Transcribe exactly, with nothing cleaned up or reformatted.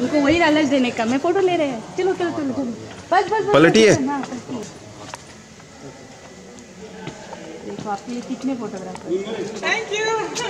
उनको वही लालच देने का, मैं फोटो ले रहे हैं, चलो चलो चलो, बस बस पलटी है। देखो आपके कितने फोटोग्राफर। Thank you.